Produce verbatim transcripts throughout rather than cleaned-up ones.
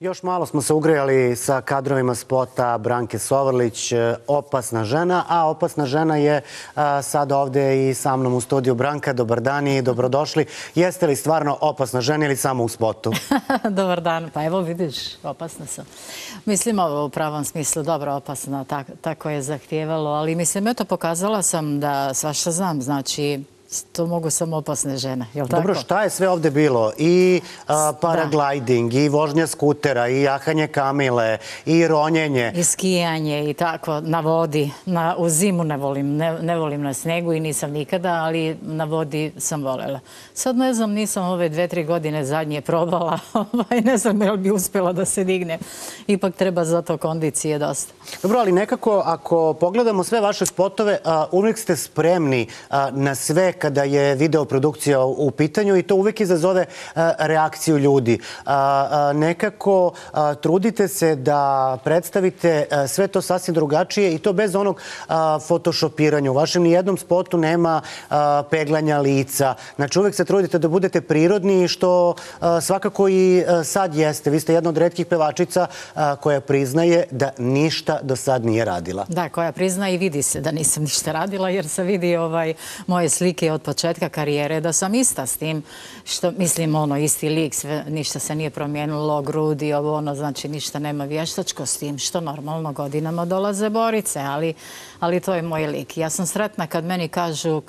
Još malo smo se ugrejali sa kadrovima spota Branke Sovrlić, Opasna žena, a Opasna žena je sad ovdje i sa mnom u studiju. Branka, dobar dan i dobrodošli. Jeste li stvarno opasna žena ili samo u spotu? Dobar dan, pa evo vidiš, opasna sam. Mislim, ovo u pravom smislu dobro opasna, tako je zahtijevalo, ali mislim, eto, pokazala sam da svašta znam, znači... To mogu samo opasne žene, je li tako? Dobro, šta je sve ovdje bilo? I paragliding, i vožnja skutera, i jahanje kamile, i ronjenje. I skijanje, i tako, na vodi. U zimu ne volim, ne volim na snegu i nisam nikada, ali na vodi sam volela. Sad ne znam, nisam ove dve, tri godine zadnje probala. Ne znam je li bi uspjela da se digne. Ipak treba za to kondicije dosta. Dobro, ali nekako, ako pogledamo sve vaše spotove, uvijek ste spremni na sve kada je videoprodukcija u pitanju i to uvijek izazove reakciju ljudi. Nekako trudite se da predstavite sve to sasvim drugačije i to bez onog fotošopiranja. U vašem nijednom spotu nema peglanja lica. Znači uvijek se trudite da budete prirodni, što svakako i sad jeste. Vi ste jedna od retkih pevačica koja priznaje da ništa do sad nije radila. Da, koja priznaje i vidi se da nisam ništa radila, jer se vidi moje slike od početka karijere, da sam ista s tim, što mislim, ono, isti lik, ništa se nije promijenilo, grudi, ovo, ono, znači ništa nema vještačko s tim, što normalno godinama dolaze borice, ali to je moj lik. Ja sam sretna kad meni kažu,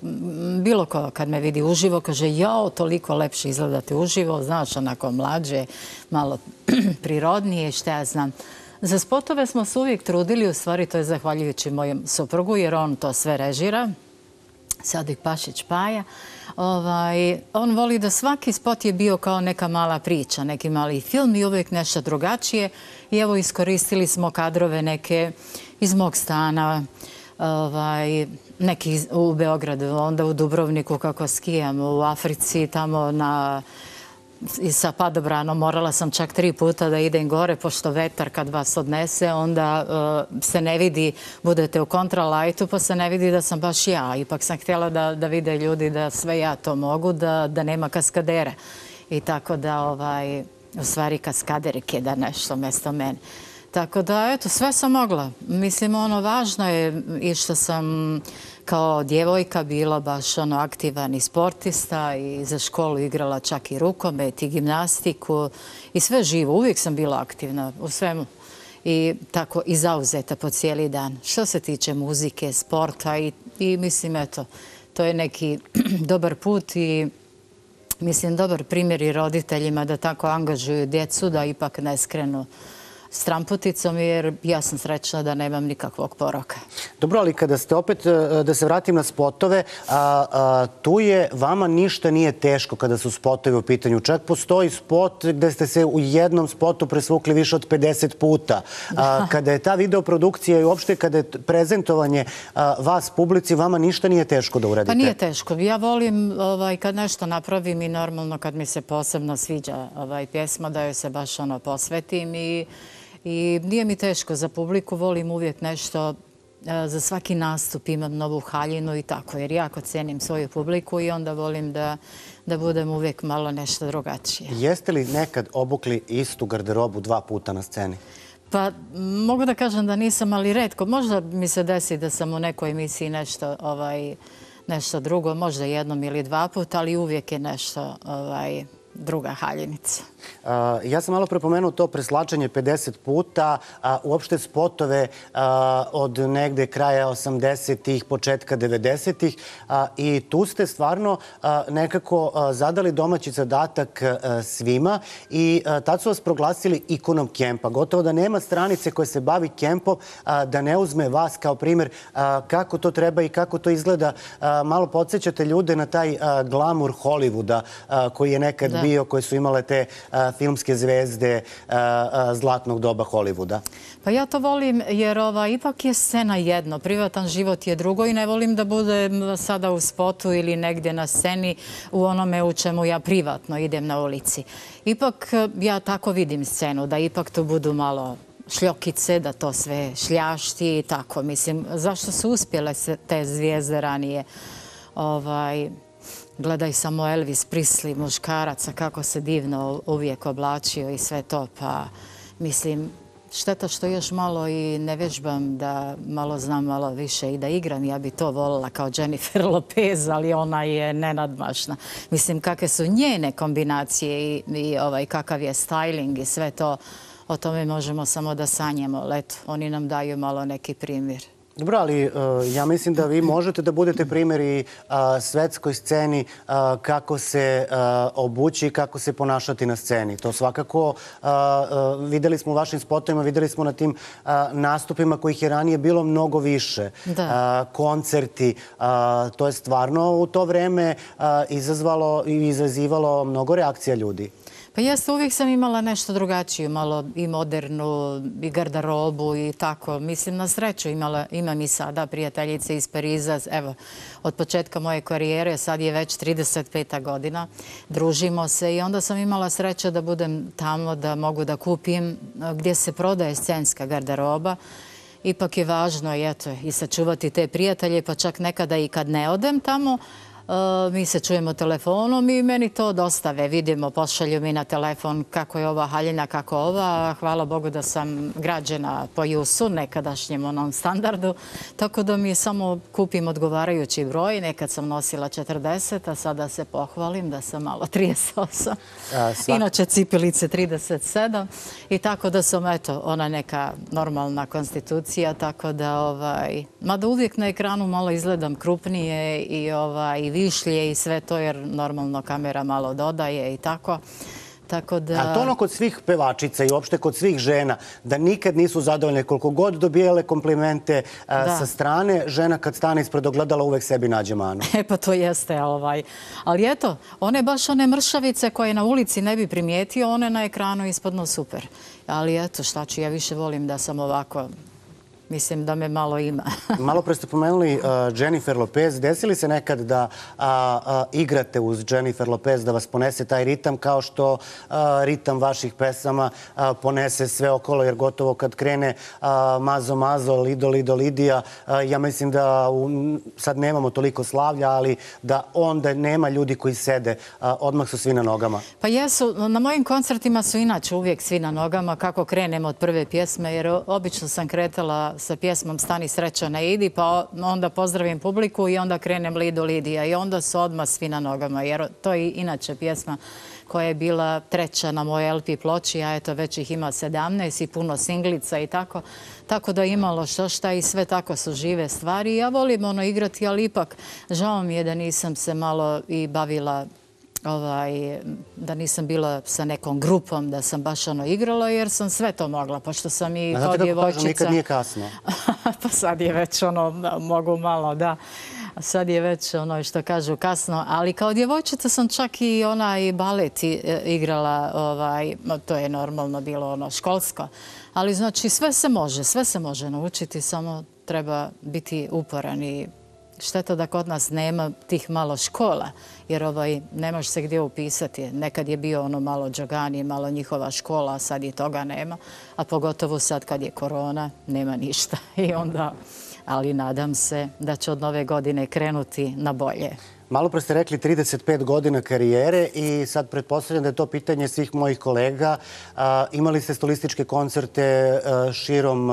bilo ko kad me vidi uživo, kaže, jao, toliko lepše izgledate uživo, znaš, onako mlađe, malo prirodnije, što ja znam. Za spotove smo se uvijek trudili, u stvari to je zahvaljujući mojem suprugu, jer on to sve režira, Sadik Pašić Paja. On voli da svaki spot je bio kao neka mala priča, neki mali film i uvijek nešto drugačije. I evo, iskoristili smo kadrove neke iz mog stana, neki u Beogradu, onda u Dubrovniku kako skijam, u Africi, tamo na... I sa padobranom morala sam čak tri puta da idem gore, pošto vetar kad vas odnese, onda se ne vidi, budete u kontralajtu, pa se ne vidi da sam baš ja. Ipak sam htjela da vide ljudi da sve ja to mogu, da nema kaskadera. I tako da, u stvari, kaskaderik je da nešto mjesto mene. Tako da, eto, sve sam mogla. Mislim, ono, važno je i što sam kao djevojka bila baš, ono, aktivan i sportista i za školu igrala čak i rukomet i gimnastiku i sve živo. Uvijek sam bila aktivna u svemu i tako i zauzeta po cijeli dan. Što se tiče muzike, sporta i mislim, eto, to je neki dobar put i mislim, dobar primjer i roditeljima da tako angažuju djecu da ipak ne skrenu s tramputicom, jer ja sam srećna da nemam nikakvog poroka. Dobro, ali kada ste opet, da se vratim na spotove, tu je, vama ništa nije teško kada su spotovi u pitanju. Čak postoji spot gde ste se u jednom spotu presvukli više od pedeset puta. Kada je ta videoprodukcija i uopšte kada je prezentovanje vas publici, vama ništa nije teško da uradite? Pa nije teško. Ja volim kad nešto napravim i normalno kad mi se posebno sviđa pjesma, da joj se baš ono posvetim i I nije mi teško za publiku, volim uvijek nešto, za svaki nastup imam novu haljinu i tako, jer jako cijenim svoju publiku i onda volim da da budem uvijek malo nešto drugačije. Jeste li nekad obukli istu garderobu dva puta na sceni? Pa mogu da kažem da nisam, ali retko. Možda mi se desi da sam u nekoj emisiji nešto nešto drugo, možda jednom ili dva puta, ali uvijek je nešto... druga haljenica. Ja sam malo prepomenuo to preslačenje pedeset puta, uopšte spotove od negde kraja osamdesetih, početka devedesetih i tu ste stvarno nekako zadali domaći zadatak svima i tad su vas proglasili ikonom kempa. Gotovo da nema stranice koja se bavi kempom da ne uzme vas kao primjer kako to treba i kako to izgleda. Malo podsjećate ljude na taj glamur Hollywooda koji je nekad bio, koje su imale te filmske zvezde zlatnog doba Hollywooda? Pa ja to volim jer ipak je scena jedno, privatan život je drugo i ne volim da bude sada u spotu ili negdje na sceni u onome u čemu ja privatno idem na ulici. Ipak ja tako vidim scenu, da ipak to budu malo šljokice, da to sve šljašti i tako. Mislim, zašto su uspjele te zvijezde ranije? Ovaj... Gledaj samo Elvis Presley, muškaraca, kako se divno uvijek oblačio i sve to. Pa Mislim, šteta što još malo i ne vežbam, da malo znam, malo više i da igram. Ja bi to voljela kao Jennifer Lopez, ali ona je nenadmašna. Mislim, kakve su njene kombinacije i kakav je styling i sve to, o tome možemo samo da sanjemo. Eto, oni nam daju malo neki primjer. Dobro, ali ja mislim da vi možete da budete primjer i svetskoj sceni kako se obući i kako se ponašati na sceni. To svakako videli smo u vašim spotovima, videli smo na tim nastupima kojih je ranije bilo mnogo više. Koncerti, to je stvarno u to vreme izazvalo i izazivalo mnogo reakcija ljudi. Pa jeste, uvijek sam imala nešto drugačiju, malo i modernu, i garderobu i tako. Mislim, na sreću imam i sada prijateljice iz Pariza. Evo, od početka moje karijere, sad je već trideset peta godina, družimo se i onda sam imala sreće da budem tamo, da mogu da kupim gdje se prodaje scenska garderoba. Ipak je važno i sačuvati te prijatelje, pa čak nekada i kad ne odem tamo, mi se čujemo telefonom i meni to dostave. Vidimo, pošalju mi na telefon kako je ova haljina, kako ova. Hvala Bogu da sam građena po Jusu, nekadašnjem onom standardu. Tako da mi samo kupim odgovarajući broj. Nekad sam nosila četrdeset, a sada se pohvalim da sam malo trideset osam. Inače cipilice trideset sedam. I tako da sam, eto, ona neka normalna konstitucija. Tako da, mada uvijek na ekranu malo izgledam krupnije i ovaj... višlje i sve to, jer normalno kamera malo dodaje i tako. A to ono kod svih pevačica i uopšte kod svih žena, da nikad nisu zadovoljne koliko god dobijele komplimente sa strane. Žena kad stane ispred ogledala uvek sebi nađe manu. E pa to jeste. Ali eto, one baš one mršavice koje na ulici ne bi primijetio, one na ekranu ispadno super. Ali eto, šta ću, ja više volim da sam ovako... Mislim da me malo ima. Malo pre ste pomenuli Jennifer Lopez. Desili se nekad da igrate uz Jennifer Lopez, da vas ponese taj ritam kao što ritam vaših pesama ponese sve okolo, jer gotovo kad krene Mazo Mazo, Lido Lido Lidija, ja mislim da sad nemamo toliko slavlja, ali da onda nema ljudi koji sede. Odmah su svi na nogama. Pa jesu. Na mojim koncertima su inače uvijek svi na nogama kako krenemo od prve pjesme, jer obično sam kretala sa pjesmom Stani sreća ne idi, pa onda pozdravim publiku i onda krenem Lido Lidija i onda su odmah svi na nogama, jer to je inače pjesma koja je bila treća na mojoj L P ploči, a eto već ih ima sedamnaest i puno singlica i tako. Tako da imalo što šta i sve tako su žive stvari. Ja volim ono igrati, ali ipak žao mi je da nisam se malo i bavila, da nisam bila sa nekom grupom, da sam baš ono igrala, jer sam sve to mogla, pošto sam i kao djevojčica... Znate kako kažu, nikad nije kasno. Pa sad je već ono, mogu malo, da. Sad je već ono što kažu kasno, ali kao djevojčica sam čak i onaj balet igrala, to je normalno bilo ono školsko, ali znači sve se može, sve se može naučiti, samo treba biti uporan i... Šteta da kod nas nema tih malo škola, jer ne može se gdje upisati. Nekad je bio ono malo džogani, malo njihova škola, a sad i toga nema. A pogotovo sad kad je korona, nema ništa. I onda, ali nadam se da će od nove godine krenuti na bolje. Malo pre ste rekli trideset pet godina karijere i sad pretpostavljam da je to pitanje svih mojih kolega. Imali ste solističke koncerte širom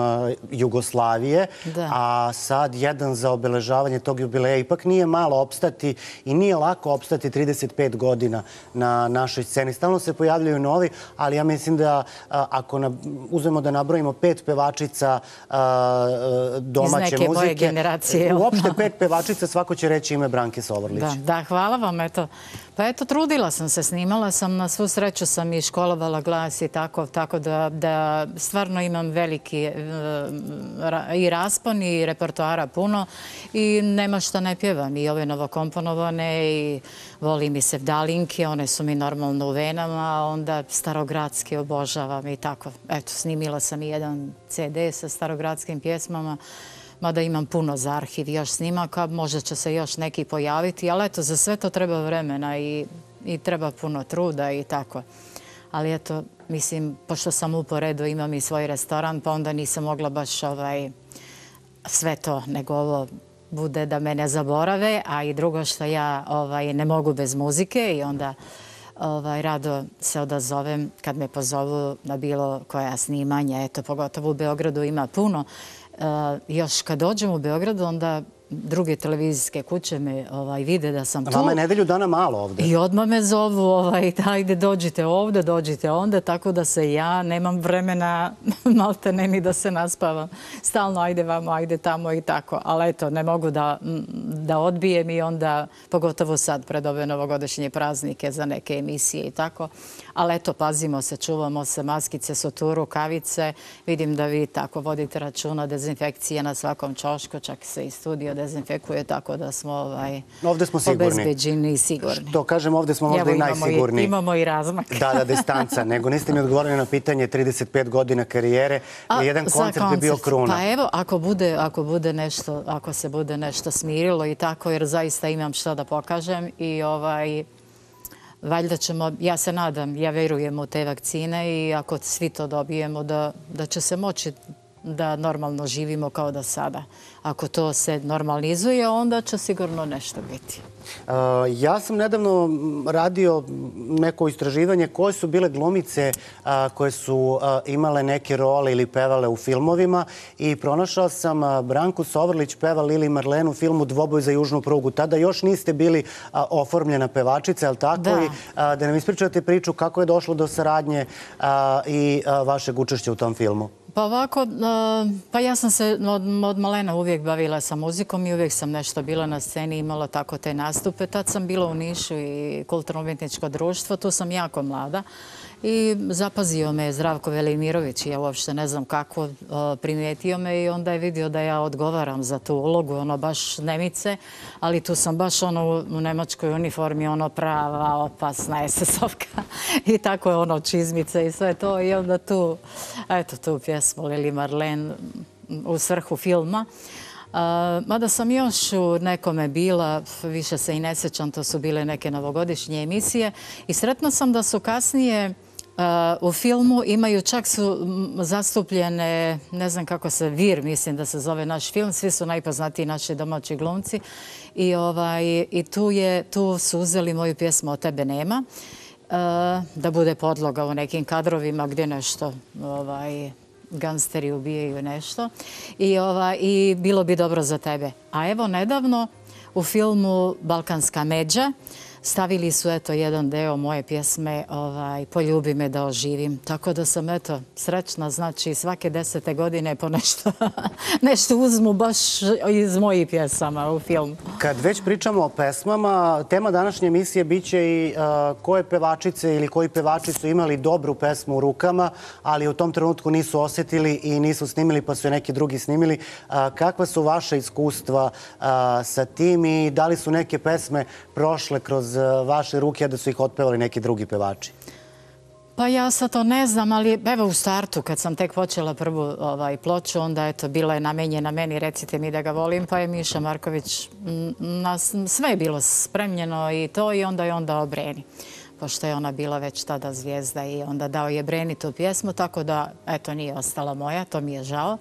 Jugoslavije, a sad jedan za obeležavanje tog jubileja. Ipak nije malo opstati i nije lako opstati trideset pet godina na našoj sceni. Stalno se pojavljaju novi, ali ja mislim da ako uzmemo da nabrojimo pet pevačica domaće muzike... Iz neke moje generacije. Uopšte pet pevačica, svako će reći ime Branke Sovrlić. Da, hvala vam. Pa eto, trudila sam se, snimala sam, na svu sreću sam i školovala glas i tako, tako da stvarno imam veliki i raspon i repertoara puno i nema šta ne pjevam. I ove novokomponovane i volim i sevdalinke, one su mi normalno u venama, onda starogradske obožavam i tako. Eto, snimila sam i jedan C D sa starogradskim pjesmama. Mada imam puno za arhiv još snimaka, možda će se još neki pojaviti, ali eto, za sve to treba vremena i treba puno truda i tako. Ali eto, mislim, pošto sam u Poredu, imam i svoj restoran, pa onda nisam mogla baš sve to, nego ovo bude da me ne zaborave, a i drugo što ja ne mogu bez muzike i onda... rado se odazovem kad me pozovu na bilo koja snimanja. Eto, pogotovo u Beogradu ima puno. Još kad dođem u Beogradu, onda druge televizijske kuće me vide da sam tu. Vama je nedelju dana malo ovde. I odmah me zovu, ajde dođite ovde, dođite onda, tako da se ja nemam vremena malte ne ni da se naspavam. Stalno ajde vamo, ajde tamo i tako. Ali eto, ne mogu da odbijem i onda, pogotovo sad pred ove novogodišnje praznike za neke emisije i tako. Ali eto, pazimo se, čuvamo se, maskice su tu, rukavice. Vidim da vi tako vodite računa, dezinfekcije na svakom čošku, čak se i studio dezinfekuje, tako da smo obezbeđeni i sigurni. Što kažem, ovdje smo možda i najsigurniji. Imamo i razmak. Da, da, distanca. Nego niste mi odgovorili na pitanje trideset pet godina karijere. Jedan koncert je bio kruna. Pa evo, ako se bude nešto smirilo i tako, jer zaista imam što da pokažem i ovaj... Valjda ćemo, ja se nadam, ja verujem u te vakcine i ako svi to dobijemo da će se moći da normalno živimo kao da sada. Ako to se normalizuje, onda će sigurno nešto biti. Ja sam nedavno radio neko istraživanje koje su bile glumice koje su imale neke role ili pevale u filmovima i pronašao sam Branku Sovrlić peva Lili Marlenu u filmu Dvoboj za južnu prugu. Tada još niste bili oformljena pevačica, ali tako i da nam ispričate priču kako je došlo do saradnje i vašeg učešća u tom filmu. Pa ovako, pa ja sam se od malena uvijek bavila sa muzikom i uvijek sam nešto bila na sceni, imala tako te nastupe. Tad sam bila u Nišu i kulturno-umjetničko društvo, tu sam jako mlada i zapazio me Zdravko Velimirović, ja uopšte ne znam kako, primijetio me i onda je vidio da ja odgovaram za tu ulogu, ono baš nemice, ali tu sam baš ono u nemačkoj uniformi, ono prava, opasna esesovka i tako je ono čizmice i sve to i onda tu, eto tu pjesmu Lili Marlen u svrhu filma. Mada sam još u nekome bila, više se i ne sjećam, to su bile neke novogodišnje emisije i sretna sam da su kasnije u filmu imaju, čak su zastupljene, ne znam kako se, Vir, mislim da se zove naš film, svi su najpoznatiji naši domaći glumci i tu su uzeli moju pjesmu O tebe nema, da bude podloga u nekim kadrovima gdje nešto... gangsteri ubijaju nešto i bilo bi dobro za tebe. A evo, nedavno u filmu Balkanska medža stavili su eto jedan deo moje pjesme Poljubi me da oživim. Tako da sam eto srećna, znači svake desete godine po nešto nešto uzmu baš iz mojih pjesama u filmu. Kad već pričamo o pesmama, tema današnje emisije biće i koje pevačice ili koji pevači su imali dobru pesmu u rukama, ali u tom trenutku nisu osjetili i nisu snimili pa su je neki drugi snimili. Kakva su vaša iskustva sa tim i da li su neke pesme prošle kroz vaše ruke, a da su ih otpevali neki drugi pevači? Pa ja sad to ne znam, ali evo u startu, kad sam tek počela prvu ploču, onda eto, bila je namenjena meni, recite mi da ga volim, pa je Miša Marković, sve je bilo spremljeno i to, i onda je on dao Breni, pošto je ona bila već tada zvijezda i onda dao je Breni tu pjesmu, tako da, eto, nije ostala moja, to mi je žao,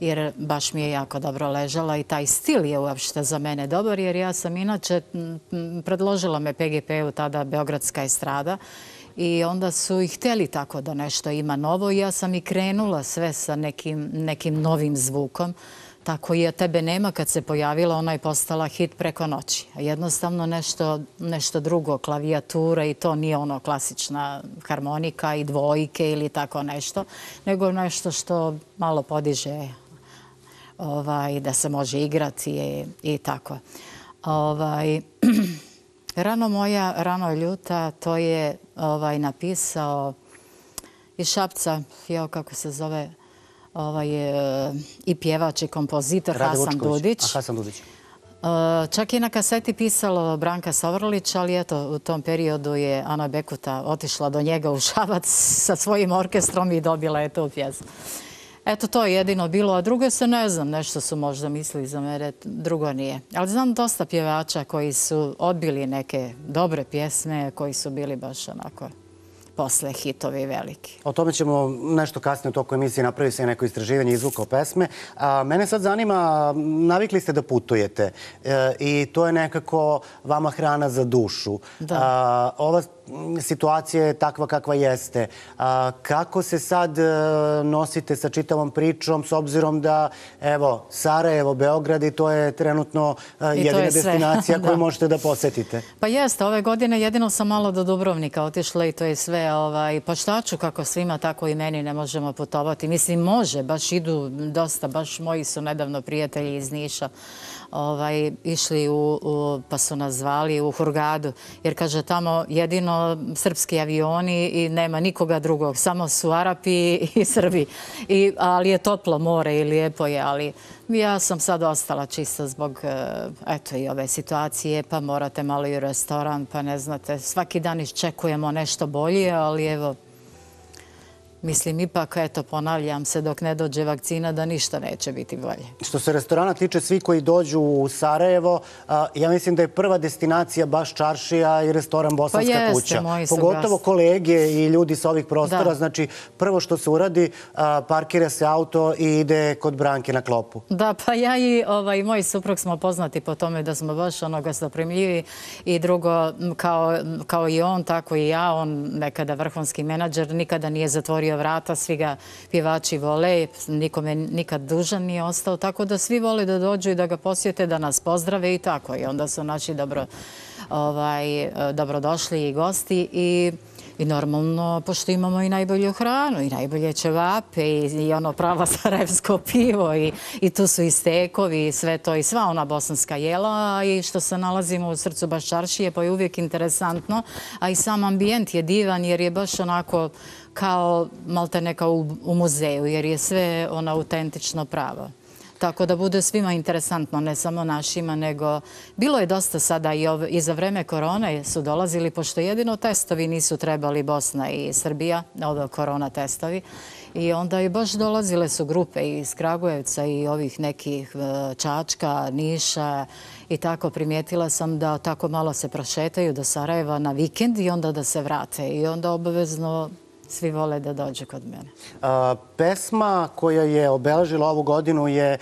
jer baš mi je jako dobro ležala i taj stil je uopšte za mene dobar, jer ja sam inače, predložila me P G P-u tada Beogradska estrada i onda su i htjeli tako da nešto ima novo i ja sam i krenula sve sa nekim, nekim novim zvukom. Tako i O tebe nema, kad se pojavila, ona je postala hit preko noći. Jednostavno nešto, nešto drugo, klavijatura i to nije ono klasična harmonika i dvojke ili tako nešto, nego nešto što malo podiže ovaj, da se može igrati i, i tako. Ovaj, Rano moja, Rano ljuta, to je ovaj, napisao iz Šapca, jao kako se zove, i pjevač i kompozitor Hasan Dudić. Čak je na kaseti pisalo Branka Sovrlić, ali eto, u tom periodu je Ana Bekuta otišla do njega u Šabac sa svojim orkestrom i dobila je tu pjesmu. Eto, to je jedino bilo, a drugo se ne znam, nešto su možda mislili za mene, drugo nije. Ali znam dosta pjevača koji su odbili neke dobre pjesme, koji su bili baš onako... posle hitovi veliki. O tome ćemo nešto kasnije u toku emisije, napravi se neko istraživanje izvuka o pesme. Mene sad zanima, navikli ste da putujete i to je nekako vama hrana za dušu. Ova situacija je takva kakva jeste. Kako se sad nosite sa čitavom pričom, s obzirom da, evo, Sarajevo, Beograd, i to je trenutno jedina destinacija koju možete da posetite? Pa jeste, ove godine jedino sam malo do Dubrovnika otišla i to je sve. Pa šta ću, kako svima, tako i meni ne možemo putovati. Mislim, može, baš idu dosta, baš moji su nedavno prijatelji iz Niša išli pa su nas zvali u Hurgadu, jer kaže tamo jedino srpski avioni i nema nikoga drugog, samo su Arapi i Srbi, ali je toplo more i lijepo je, ali ja sam sad ostala čista zbog eto i ove situacije, pa morate malo i u restoran, pa ne znate, svaki dan iščekujemo nešto bolje, ali evo, mislim, ipak, eto, ponavljam se, dok ne dođe vakcina, da ništa neće biti bolje. Što se restorana tiče, svi koji dođu u Sarajevo, ja mislim da je prva destinacija baš Čaršija i restoran Bosanska kuća. Pa jeste, moji su gasti. Pogotovo kolege i ljudi sa ovih prostora. Znači, prvo što se uradi, parkira se auto i ide kod Branke na klopu. Da, pa ja i moj suprug smo poznati po tome da smo baš ono gostoprimljivi. I drugo, kao i on, tako i ja, on nekada vrhunski menadžer, nikada nije zatvorio vrata, svi ga pjevači vole, nikome nikad dužan nije ostao, tako da svi vole da dođu i da ga posjete, da nas pozdrave i tako. I onda su naši dobrodošli i gosti i normalno, pošto imamo i najbolju hranu i najbolje ćevape i ono pravo sarajevsko pivo i tu su i stekovi i sve to i sva ona bosanska jela i što se nalazimo u srcu baš Čaršije, pa je uvijek interesantno, a i sam ambijent je divan jer je baš onako kao maltene kao u muzeju, jer je sve ono autentično pravo. Tako da bude svima interesantno, ne samo našima, nego bilo je dosta sada i za vreme korone su dolazili, pošto jedino testovi nisu trebali Bosna i Srbija, ove korona testovi. I onda je baš dolazile su grupe iz Kragujevca i ovih nekih Čačka, Niša i tako. Primijetila sam da tako malo se prošetaju do Sarajeva na vikend i onda da se vrate. I onda obavezno svi vole da dođe kod mene. Pesma koja je obeležila ovu godinu je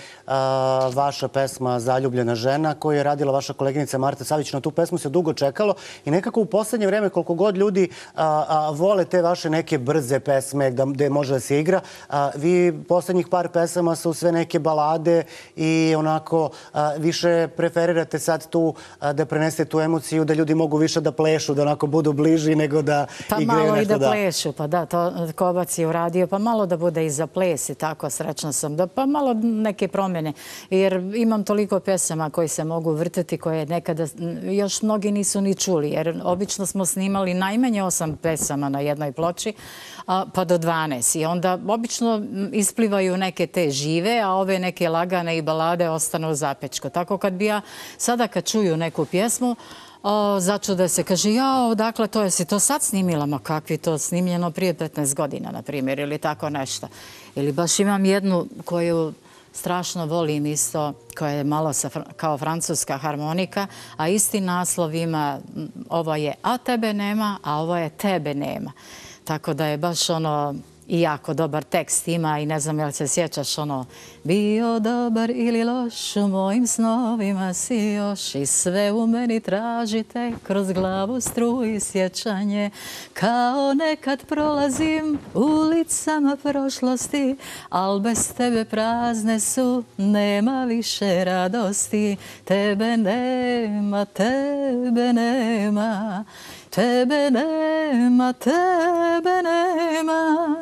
vaša pesma Zaljubljena žena koju je radila vaša koleginica Marta Savić. Na tu pesmu se dugo čekalo i nekako u poslednje vreme koliko god ljudi vole te vaše neke brze pesme gde može da se igra, vi poslednjih par pesama su sve neke balade i onako više preferirate sad tu da prenesete tu emociju, da ljudi mogu više da plešu, da onako budu bliži nego da igreju nešto da... Pa malo i da plešu, pa da, to Kovac je uradio, pa malo da bude i za ples i tako, srećna sam, da pa malo neke promjene, jer imam toliko pesama koji se mogu vrtiti, koje nekada još mnogi nisu ni čuli, jer obično smo snimali najmanje osam pesama na jednoj ploči, pa do dvanaest, i onda obično isplivaju neke te žive, a ove neke lagane i balade ostanu zapečko. Tako kad bi ja sada kad čuju neku pjesmu, začude se, kaže, jao, dakle, to je si to sad snimila, ma kakvi to snimljeno prije petnaest godina, na primjer, ili tako nešto. Ili baš imam jednu koju strašno volim isto, koja je malo kao francuska harmonika, a isti naslov ima, ovo je a tebe nema, a ovo je tebe nema. Tako da je baš ono... I jako dobar tekst ima i ne znam je li se sjećaš ono bio dobar ili loš, u mojim snovima si još i sve u meni tražite kroz glavu struji sjećanje. Kao nekad prolazim ulicama prošlosti, al bez tebe prazne su, nema više radosti. Tebe nema, tebe nema. Tebe nema, tebe nema.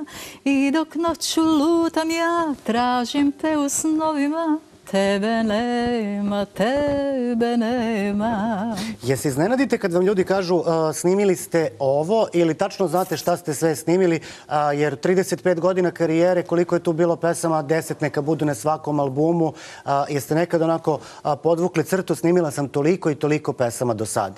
I dok noću lutam ja, tražim te u snovima. Tebe nema, tebe nema. Jesi iznenadite kad vam ljudi kažu snimili ste ovo ili tačno znate šta ste sve snimili, jer trideset pet godina karijere, koliko je tu bilo pesama, deset neka budu na svakom albumu, jeste nekad onako podvukli crtu, snimila sam toliko i toliko pesama do sada?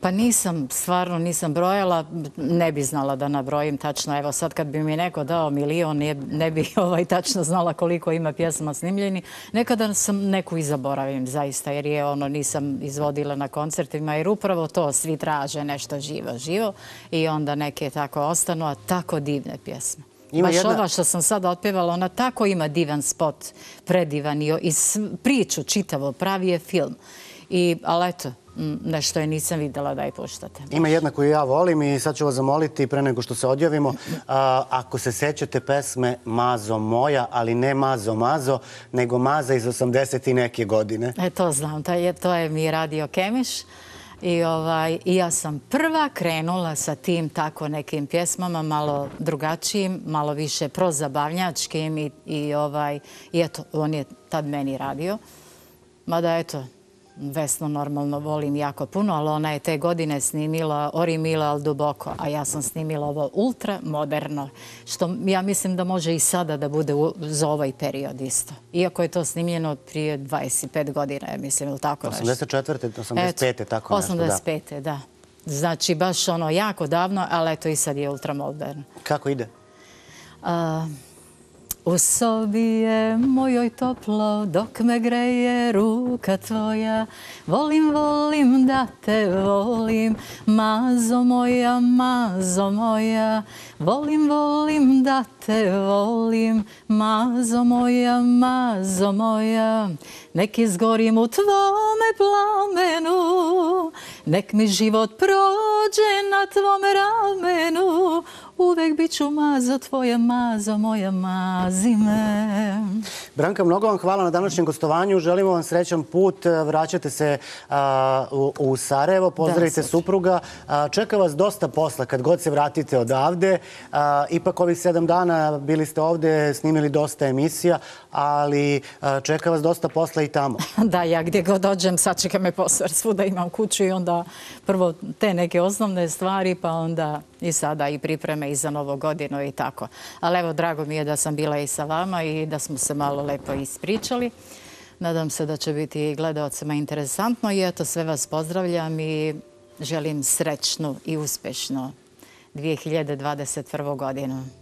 Pa nisam, stvarno nisam brojala, ne bi znala da nabrojim tačno. Evo sad kad bi mi neko dao milion, ne bi tačno znala koliko ima pjesma snimljeni. Nekada sam neku i zaboravim zaista, jer je ono nisam izvodila na koncertima, jer upravo to svi traže nešto živo, živo i onda neke tako ostanu, a tako divne pjesme. Baš ova što sam sada otpjevala, ona tako ima divan spot, predivan i priču čitavo, pravi je film. Ali eto, nešto je nisam videla da je puštate. Ima jedna koju ja volim i sad ću vas zamoliti pre nego što se odjavimo. Ako se sećate pesme Mazo moja, ali ne Mazo Mazo, nego Maza iz osamdeset i neke godine. E, to znam, to je mi radio Kemiš. I ja sam prva krenula sa tim tako nekim pjesmama, malo drugačijim, malo više prozabavljačkim i eto, on je tad meni radio. Mada eto, Vesno normalno volim jako puno, ali ona je te godine snimila Ori Mila al duboko, a ja sam snimila ovo ultra moderno, što ja mislim da može i sada da bude za ovaj period isto. Iako je to snimljeno prije dvadeset pet godina, mislim, ili tako nešto. osamdeset četvrte, osamdeset pete, tako nešto, da. osamdeset pete, da. Znači, baš ono jako davno, ali eto i sad je ultra moderno. Kako ide? A... U sobi je mojoj toplo, dok me greje ruka tvoja. Volim, volim da te volim, mazo moja, mazo moja. Volim, volim da te volim, mazo moja, mazo moja. Nek izgorim u tvome plamenu, nek mi život prođe na tvom ramenu. Uvek biću mazo tvoja, mazo moja, mazi me. Branka, mnogo vam hvala na današnjem gostovanju. Želimo vam srećan put. Vraćate se u Sarajevo, pozdravite supruga. Čeka vas dosta posla kad god se vratite odavde. Ipak ovih sedam dana bili ste ovde, snimili dosta emisija, ali čeka vas dosta posla i tamo. Da, ja gdje god dođem, sačeka me posla. Svuda imam kuću i onda prvo te neke osnovne stvari, pa onda i sada i pripreme i za novu godinu i tako. Ali evo, drago mi je da sam bila i sa vama i da smo se malo lepo ispričali. Nadam se da će biti i gledalcima interesantno i eto, sve vas pozdravljam i želim srećnu i uspešnu dve hiljade dvadeset prvu godinu.